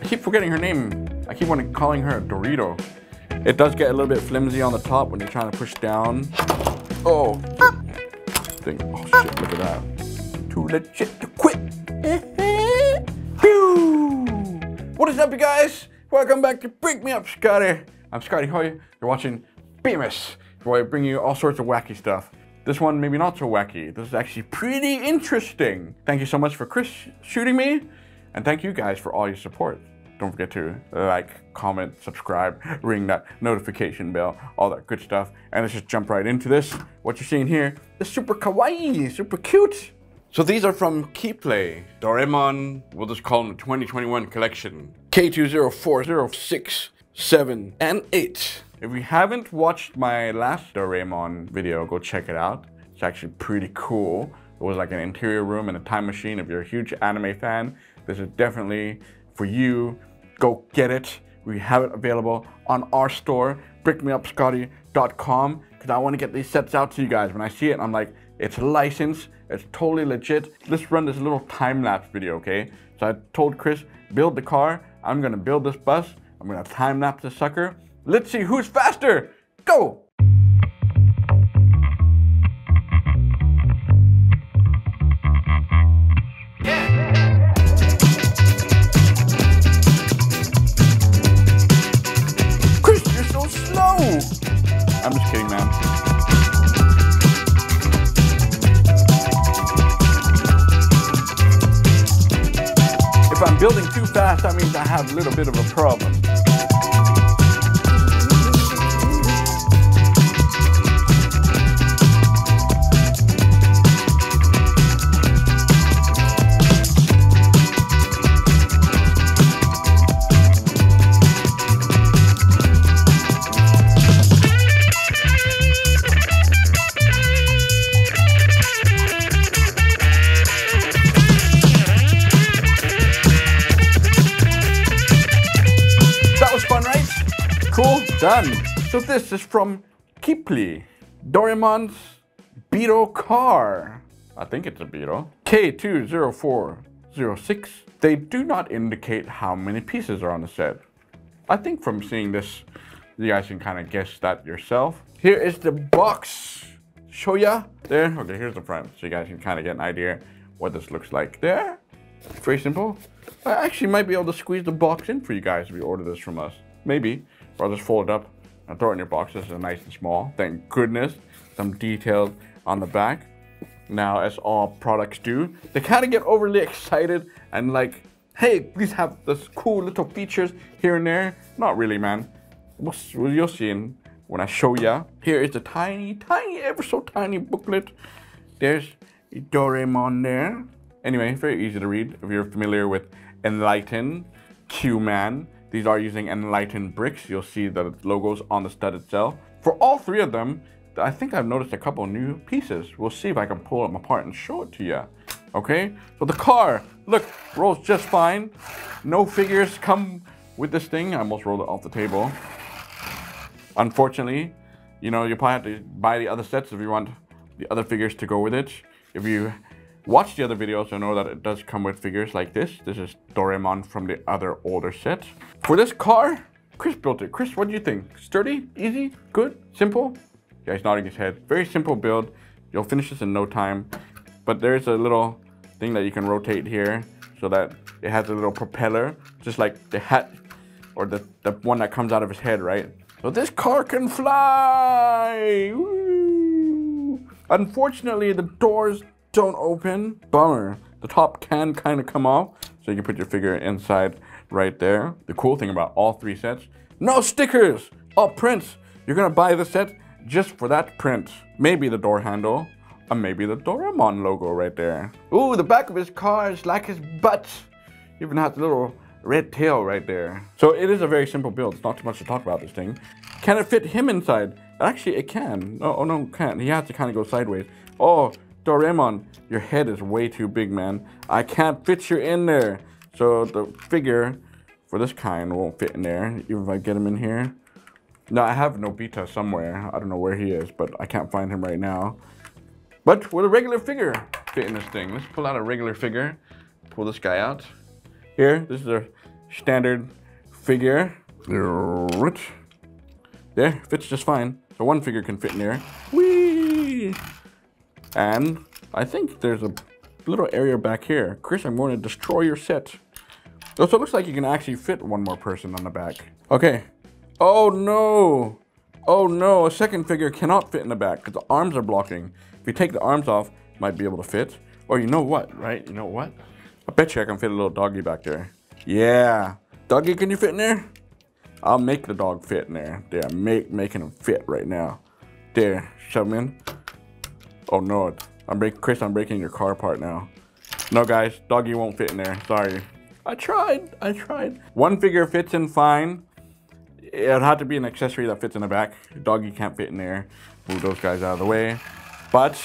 I keep forgetting her name. I keep calling her Dorito. It does get a little bit flimsy on the top when you're trying to push down. Oh. Thing. Oh shit, look at that. Too legit to quit. What is up, you guys? Welcome back to Brick Me Up Scotty. I'm Scotty Hoy. You're watching Bemus, where I bring you all sorts of wacky stuff. This one maybe not so wacky. This is actually pretty interesting. Thank you so much for Chris shooting me, and thank you guys for all your support. Don't forget to like, comment, subscribe, ring that notification bell, all that good stuff. And let's just jump right into this. What you're seeing here is super kawaii, super cute. So these are from Keeppley, Doraemon, we'll just call them the 2021 collection, K20406, 7, and 8. If you haven't watched my last Doraemon video, go check it out. It's actually pretty cool. It was like an interior room and a time machine. If you're a huge anime fan, this is definitely for you. Go get it. We have it available on our store, BrickMeUpScotty.com, because I want to get these sets out to you guys. When I see it, I'm like, it's licensed. It's totally legit. Let's run this little time-lapse video, okay? So I told Chris, build the car. I'm gonna build this bus. I'm gonna time-lapse this sucker. Let's see who's faster. Go! Yeah. Chris, you're so slow! I'm just kidding, man. I'm building too fast, that means I have a little bit of a problem. Done. So this is from Keeppley, Doraemon's Beetle car. I think it's a Beetle. K20406. They do not indicate how many pieces are on the set. I think from seeing this, you guys can kind of guess that yourself. Here is the box. Show ya. There, okay, here's the front. So you guys can kind of get an idea what this looks like. There, very simple. I actually might be able to squeeze the box in for you guys if you order this from us. Maybe. Or I'll just fold it up and throw it in your box. This is nice and small. Thank goodness. Some details on the back. Now, as all products do, they kind of get overly excited and like, hey, please have this cool little features here and there. Not really, man. You'll see when I show ya. Here is the tiny, tiny, ever so tiny booklet. There's Doraemon there. Anyway, very easy to read if you're familiar with Enlighten, Q-Man. These are using Enlighten bricks. You'll see the logos on the stud itself. For all three of them, I think I've noticed a couple new pieces. We'll see if I can pull them apart and show it to you. Okay, so the car, look, rolls just fine. No figures come with this thing. I almost rolled it off the table. Unfortunately, you know, you'll probably have to buy the other sets if you want the other figures to go with it. If you watch the other videos, you'll know that it does come with figures like this. This is Doraemon from the other older set. For this car, Chris built it. Chris, what do you think? Sturdy? Easy? Good? Simple? Yeah, he's nodding his head. Very simple build. You'll finish this in no time. But there's a little thing that you can rotate here so that it has a little propeller, just like the hat or the one that comes out of his head, right? So this car can fly! Woo! Unfortunately, the doors don't open. Bummer. The top can kind of come off, so you can put your figure inside right there. The cool thing about all three sets, no stickers, all prints. You're gonna buy the set just for that print. Maybe the door handle, or maybe the Doraemon logo right there. Ooh, the back of his car is like his butt. Even has the little red tail right there. So it is a very simple build. It's not too much to talk about this thing. Can it fit him inside? Actually, it can. Oh, no, it can't. He has to kind of go sideways. Oh, Doraemon, your head is way too big, man. I can't fit you in there. So the figure for this kind won't fit in there, even if I get him in here. Now, I have Nobita somewhere. I don't know where he is, but I can't find him right now. But will a regular figure fit in this thing? Let's pull out a regular figure. Pull this guy out. Here, this is a standard figure. There, fits just fine. So one figure can fit in there. Whee! And I think there's a little area back here. Chris, I'm going to destroy your set. So it looks like you can actually fit one more person on the back. Okay. Oh no! Oh no, a second figure cannot fit in the back because the arms are blocking. If you take the arms off, it might be able to fit. Or you know what, right? You know what? I bet you I can fit a little doggy back there. Yeah. Doggy, can you fit in there? I'll make the dog fit in there. There, making him fit right now. There, shove him in. Oh no, Chris, I'm breaking your car apart now. No guys, doggy won't fit in there, sorry. I tried. One figure fits in fine. It'd have to be an accessory that fits in the back. Doggy can't fit in there. Move those guys out of the way. But,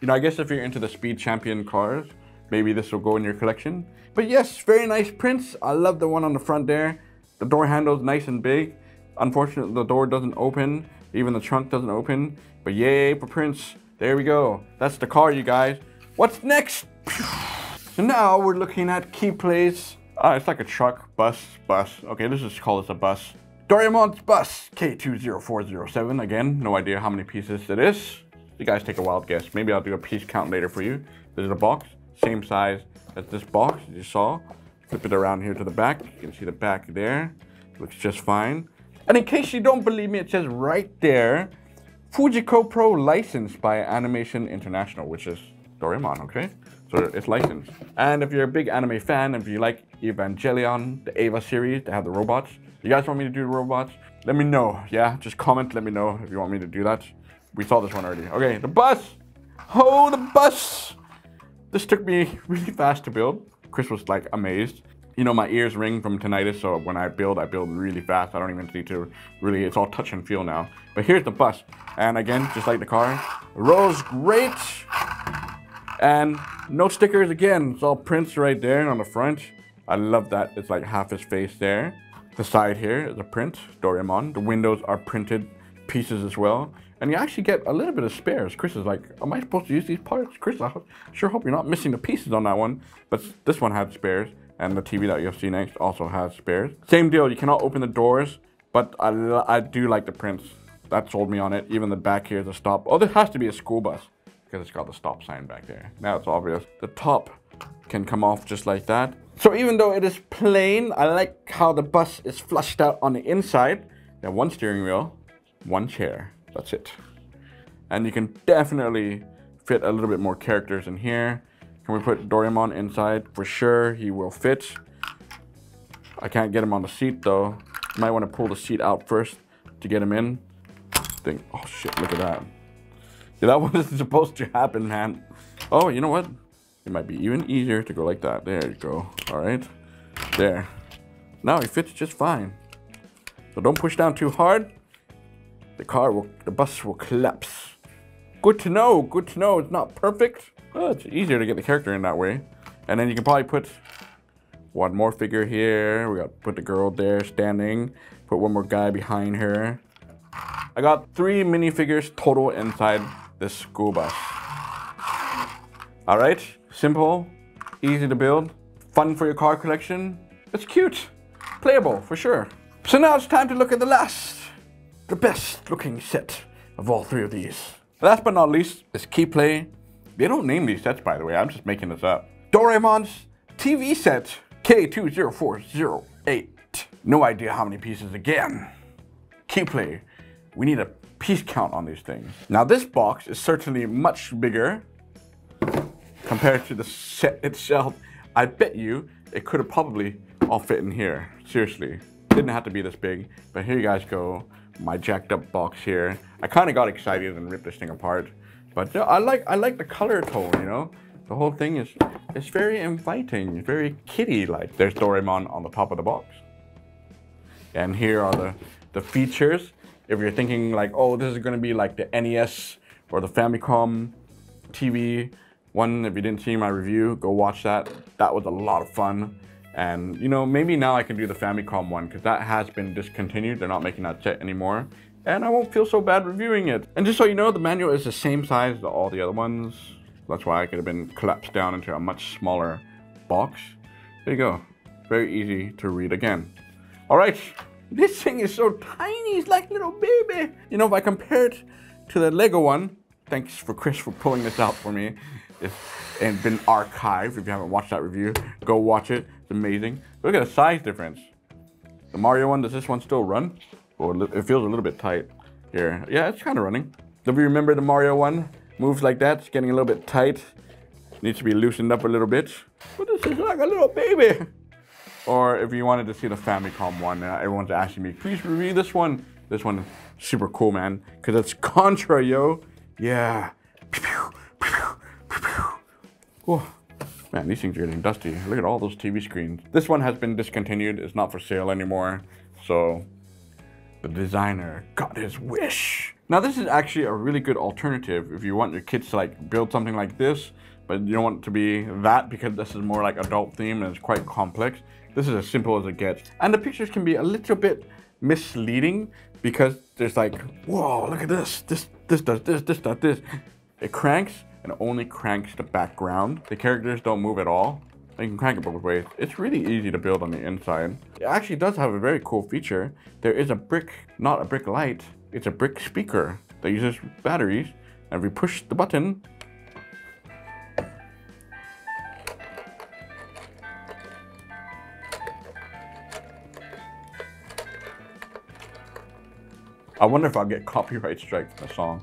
you know, I guess if you're into the Speed Champion cars, maybe this will go in your collection. But yes, very nice prints. I love the one on the front there. The door handle's nice and big. Unfortunately, the door doesn't open. Even the trunk doesn't open. But yay for prints. There we go. That's the car, you guys. What's next? So now we're looking at Keeppley's. It's like a truck, bus. Okay, let's just call this a bus. Doraemon's bus, K20407. Again, no idea how many pieces it is. You guys take a wild guess. Maybe I'll do a piece count later for you. There's a box, same size as this box you saw. Flip it around here to the back. You can see the back there. Looks just fine. And in case you don't believe me, it says right there, Fujiko Pro licensed by Animation International, which is Doraemon, okay? So it's licensed. And if you're a big anime fan, if you like Evangelion, the Eva series, they have the robots. You guys want me to do the robots? Let me know, yeah? Just comment, let me know if you want me to do that. We saw this one already. Okay, the bus! Oh, the bus! This took me really fast to build. Chris was like amazed. You know, my ears ring from tinnitus, so when I build really fast. I don't even need to really, it's all touch and feel now. But here's the bus. And again, just like the car, rolls great. And no stickers again, it's all prints right there on the front. I love that, it's like half his face there. The side here is a print, Doraemon. The windows are printed pieces as well. And you actually get a little bit of spares. Chris is like, am I supposed to use these parts? Chris, I sure hope you're not missing the pieces on that one. But this one had spares, and the TV that you'll see next also has spares. Same deal, you cannot open the doors, but I do like the prints. That sold me on it, even the back here is a stop. Oh, this has to be a school bus. Because it's got the stop sign back there. Now it's obvious. The top can come off just like that. So even though it is plain, I like how the bus is flushed out on the inside. Now one steering wheel, one chair, that's it. And you can definitely fit a little bit more characters in here. Can we put Doraemon inside? For sure, he will fit. I can't get him on the seat though. Might want to pull the seat out first to get him in. Think, oh shit, look at that. Yeah, that wasn't supposed to happen, man. Oh, you know what? It might be even easier to go like that. There you go. All right. There. Now it fits just fine. So don't push down too hard. The bus will collapse. Good to know. Good to know. It's not perfect. Oh, it's easier to get the character in that way. And then you can probably put one more figure here. We got to put the girl there standing. Put one more guy behind her. I got 3 minifigures total inside this school bus. All right, simple, easy to build, fun for your car collection. It's cute, playable for sure. So now it's time to look at the best looking set of all 3 of these. Last but not least is Keeppley. They don't name these sets, by the way, I'm just making this up. Doraemon's TV set, K20408. No idea how many pieces again. Keeppley. We need a piece count on these things. Now this box is certainly much bigger compared to the set itself. I bet you it could have probably all fit in here. Seriously, didn't have to be this big, but here you guys go. My jacked up box here. I kind of got excited and ripped this thing apart, but I like the color tone, you know? The whole thing is very inviting, very kitty-like. There's Doraemon on the top of the box. And here are the features. If you're thinking like, oh, this is gonna be like the NES or the Famicom TV one, if you didn't see my review, go watch that. That was a lot of fun. And you know, maybe now I can do the Famicom one because that has been discontinued. They're not making that set anymore. And I won't feel so bad reviewing it. And just so you know, the manual is the same size as all the other ones. That's why I could have been collapsed down into a much smaller box. There you go. Very easy to read again. All right, this thing is so tiny, it's like little baby. You know, if I compare it to the Lego one, thanks for Chris for pulling this out for me. It's been archived. If you haven't watched that review, go watch it. It's amazing. Look at the size difference. The Mario one, does this one still run? Or it feels a little bit tight here. Yeah, it's kind of running. If you remember the Mario one, moves like that, it's getting a little bit tight. Needs to be loosened up a little bit. But this is like a little baby. Or if you wanted to see the Famicom one, everyone's asking me, please review this one. This one is super cool, man, because it's Contra, yo. Yeah. Oh, man, these things are getting dusty. Look at all those TV screens. This one has been discontinued. It's not for sale anymore. So the designer got his wish. Now, this is actually a really good alternative if you want your kids to like build something like this, but you don't want it to be that because this is more like adult theme and it's quite complex. This is as simple as it gets. And the pictures can be a little bit misleading because there's like, whoa, look at this. This does this, this does this. It cranks and only cranks the background. The characters don't move at all. You can crank it both ways. It's really easy to build on the inside. It actually does have a very cool feature. There is a brick, not a brick light, it's a brick speaker that uses batteries. And if you push the button, I wonder if I'll get copyright strike for the song.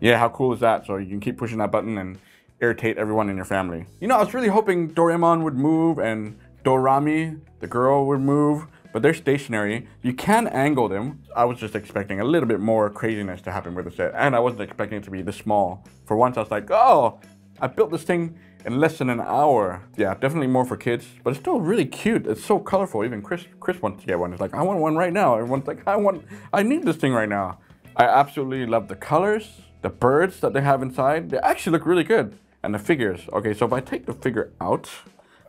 Yeah, how cool is that? So you can keep pushing that button and irritate everyone in your family. You know, I was really hoping Doraemon would move and Dorami, the girl, would move, but they're stationary. You can angle them. I was just expecting a little bit more craziness to happen with the set, and I wasn't expecting it to be this small. For once, I was like, oh, I built this thing in less than an hour. Yeah, definitely more for kids, but it's still really cute. It's so colorful. Even Chris wants to get one. He's like, I want one right now. Everyone's like, I need this thing right now. I absolutely love the colors. The birds that they have inside, they actually look really good. And the figures. Okay, so if I take the figure out,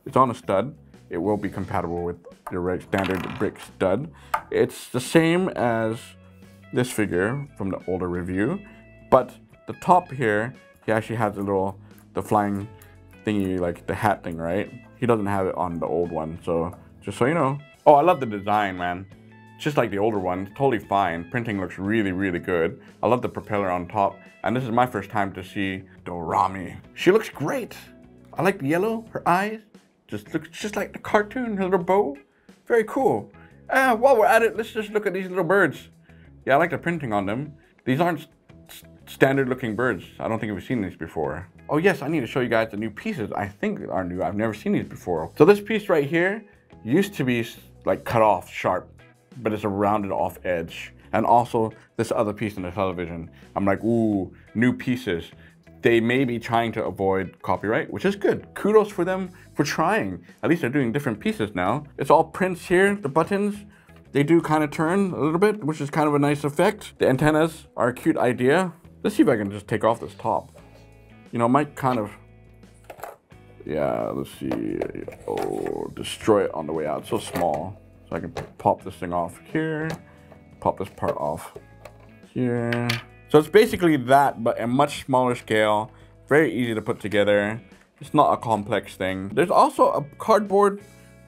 it's on a stud. It will be compatible with your standard brick stud. It's the same as this figure from the older review, but the top here, he actually has a little, the flying thingy, like the hat thing, right? He doesn't have it on the old one, so just so you know. Oh, I love the design, man. Just like the older one, totally fine. Printing looks really, really good. I love the propeller on top. And this is my first time to see Dorami. She looks great. I like the yellow, her eyes. Just looks just like the cartoon, her little bow. Very cool. While we're at it, let's just look at these little birds. Yeah, I like the printing on them. These aren't standard looking birds. I don't think we've seen these before. Oh yes, I need to show you guys the new pieces I think are new. I've never seen these before. So this piece right here used to be like cut off sharp, but it's a rounded off edge. And also this other piece in the television. I'm like, ooh, new pieces. They may be trying to avoid copyright, which is good. Kudos for them for trying. At least they're doing different pieces now. It's all prints here, the buttons. They do kind of turn a little bit, which is kind of a nice effect. The antennas are a cute idea. Let's see if I can just take off this top. You know, might kind of, yeah, let's see. Oh, destroy it on the way out, so small. So I can pop this thing off here, pop this part off here. So it's basically that, but a much smaller scale, very easy to put together. It's not a complex thing. There's also a cardboard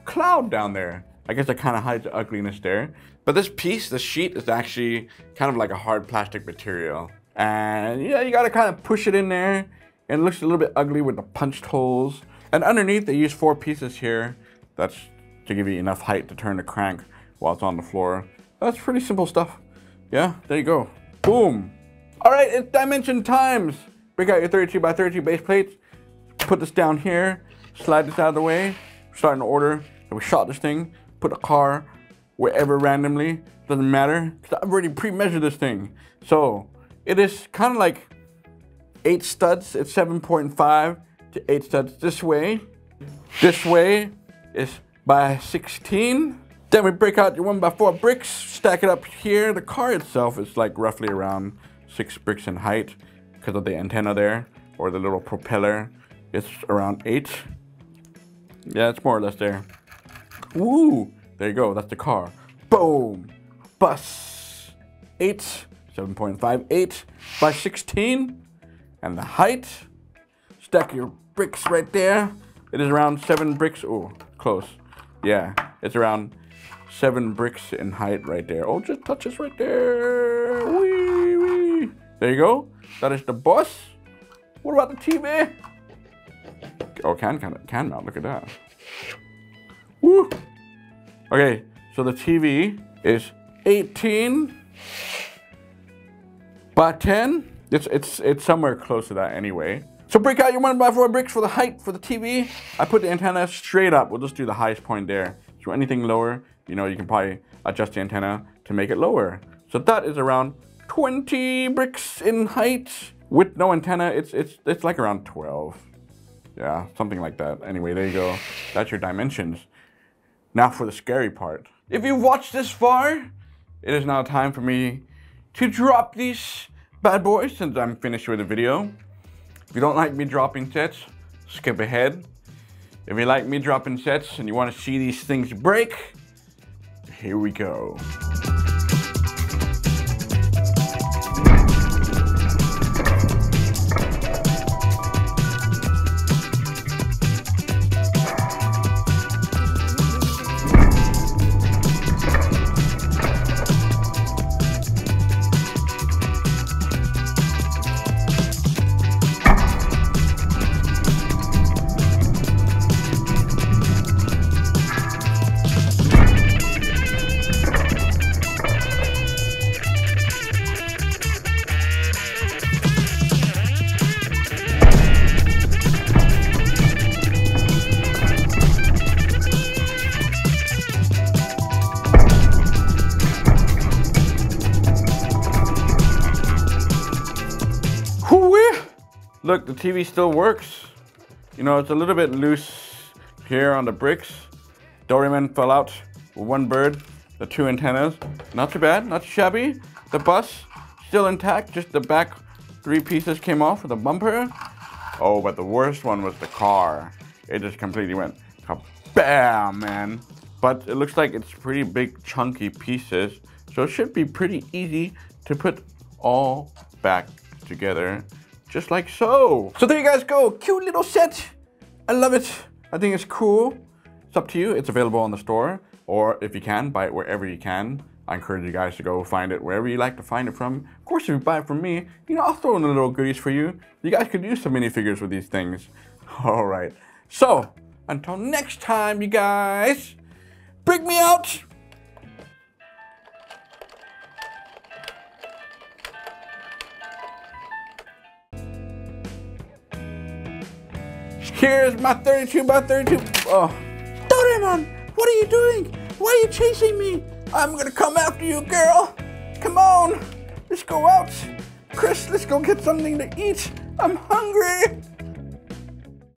cloud down there. I guess that kind of hides the ugliness there. But this piece, the sheet, is actually kind of like a hard plastic material. And yeah, you gotta kind of push it in there. And it looks a little bit ugly with the punched holes. And underneath, they use 4 pieces here. That's to give you enough height to turn the crank while it's on the floor. That's pretty simple stuff. Yeah, there you go. Boom. All right, it's dimension times. Break out your 32x32 base plates. Put this down here. Slide this out of the way. Start in order. And we shot this thing. Put a car wherever randomly. Doesn't matter, because I've already pre-measured this thing. So it is kind of like 8 studs. It's 7.5 to 8 studs this way. This way is by 16. Then we break out your 1x4 bricks, stack it up here. The car itself is like roughly around 6 bricks in height because of the antenna there, or the little propeller. It's around 8. Yeah, it's more or less there. Woo, there you go, that's the car. Boom, bus, 8, 7.58 by 16. and the height. Stack your bricks right there. It is around 7 bricks. Oh, close. Yeah, it's around 7 bricks in height right there. Oh, just touch us right there. Wee, wee. There you go. That is the boss. What about the TV? Oh, can mount. Look at that. Woo. Okay, so the TV is 18 by 10. It's somewhere close to that anyway. So break out your 1x4 bricks for the height for the TV. I put the antenna straight up. We'll just do the highest point there. So anything lower, you know, you can probably adjust the antenna to make it lower. So that is around 20 bricks in height. With no antenna, it's like around 12. Yeah, something like that. Anyway, there you go. That's your dimensions. Now for the scary part. If you've watched this far, it is now time for me to drop these bad boys since I'm finished with the video. If you don't like me dropping sets, skip ahead. If you like me dropping sets and you want to see these things break, here we go. Look, the TV still works. You know, it's a little bit loose here on the bricks. Doraemon fell out with one bird, the two antennas. Not too bad, not shabby. The bus, still intact. Just the back 3 pieces came off with a bumper. Oh, but the worst one was the car. It just completely went kabam, man. But it looks like it's pretty big, chunky pieces. So it should be pretty easy to put all back together. Just like so. So there you guys go, cute little set. I love it, I think it's cool. It's up to you, it's available on the store, or if you can, buy it wherever you can. I encourage you guys to go find it wherever you like to find it from. Of course, if you buy it from me, you know, I'll throw in a little goodies for you. You guys could use some minifigures with these things. All right, so until next time, you guys, brick me out. Here's my 32 by 32. Oh, Doraemon, what are you doing? Why are you chasing me? I'm gonna come after you, girl. Come on, let's go out. Chris, let's go get something to eat. I'm hungry.